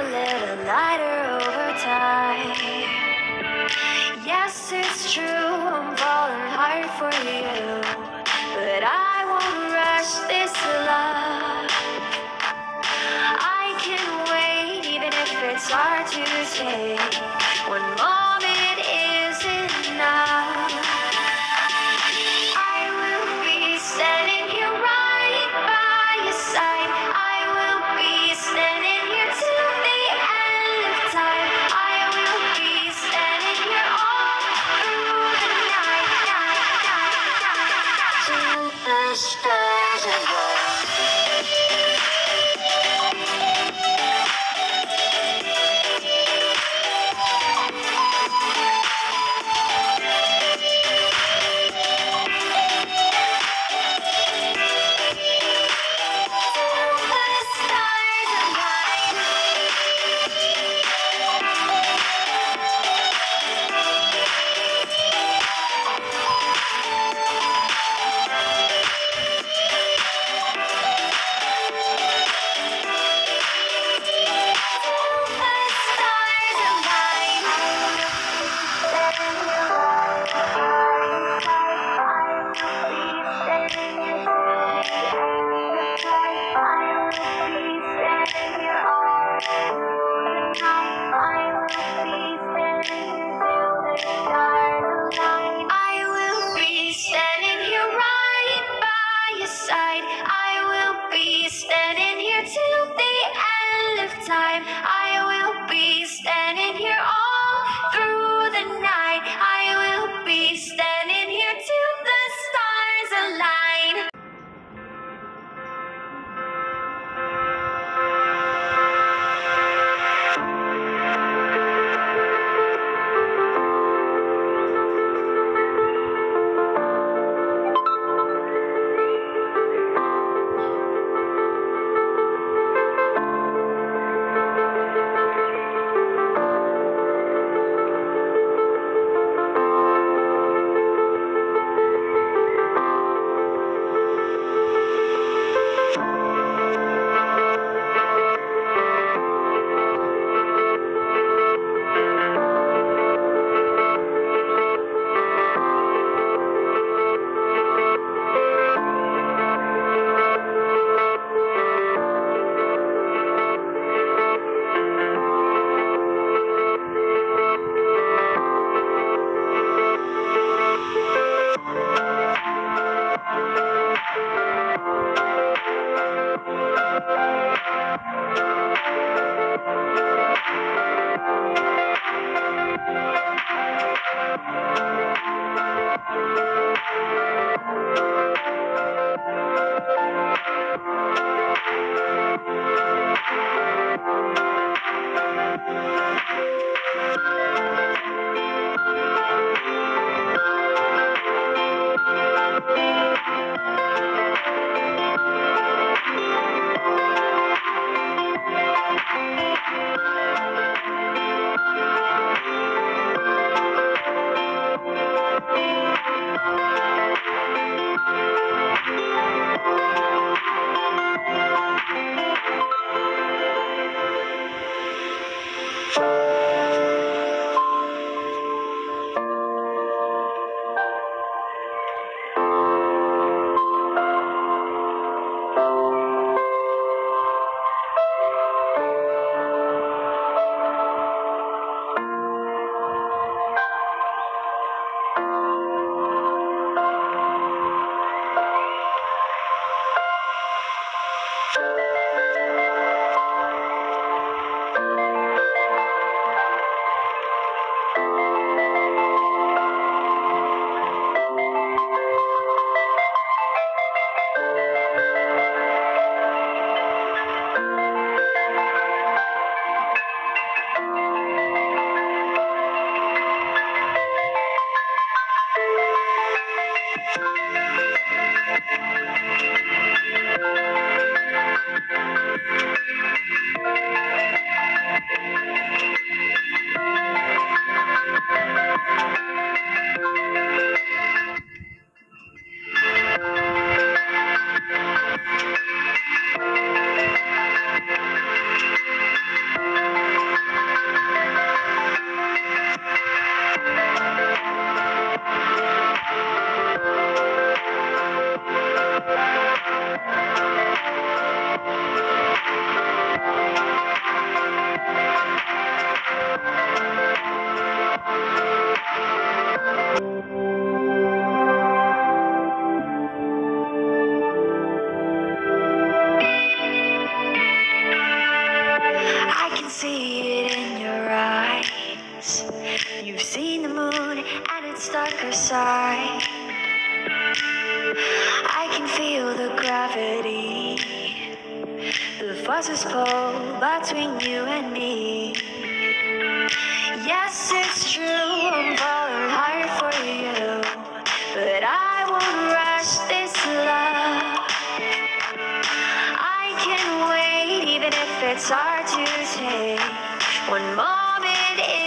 a little lighter over time. Yes, it's true, I'm falling hard for you, but I won't rush this love. I can wait, even if it's hard to take. One moment is enough. I will be standing here right by your side. I will be standing here to the end of time. I will be standing here all through the night, till the stars above. darker side. I can feel the gravity, the forces pull between you and me. Yes, it's true, I'm falling hard for you, but I won't rush this love. I can wait, even if it's hard to take. One moment